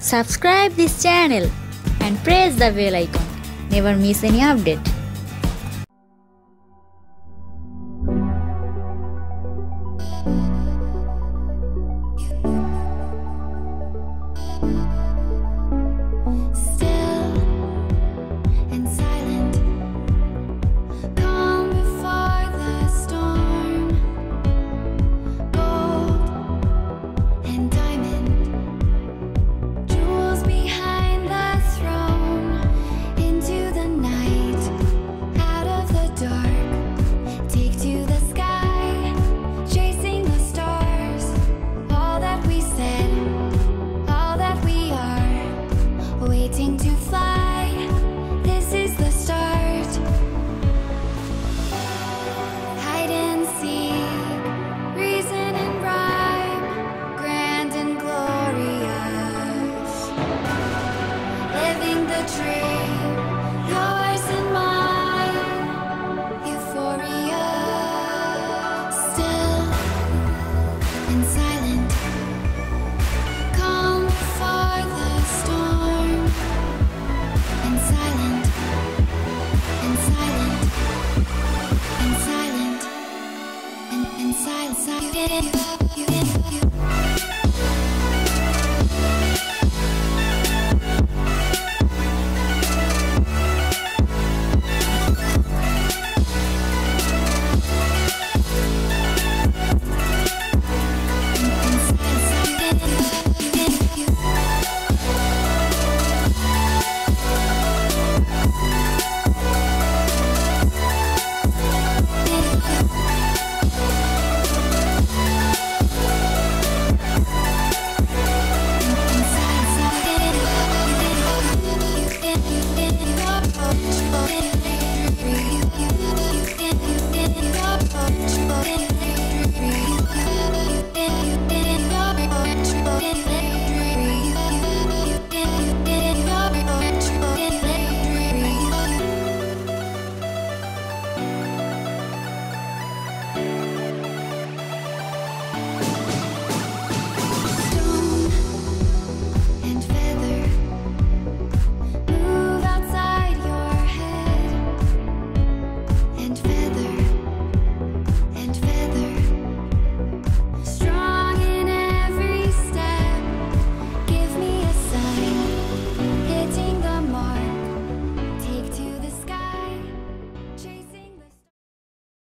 Subscribe this channel and press the bell icon. Never miss any update. Silence.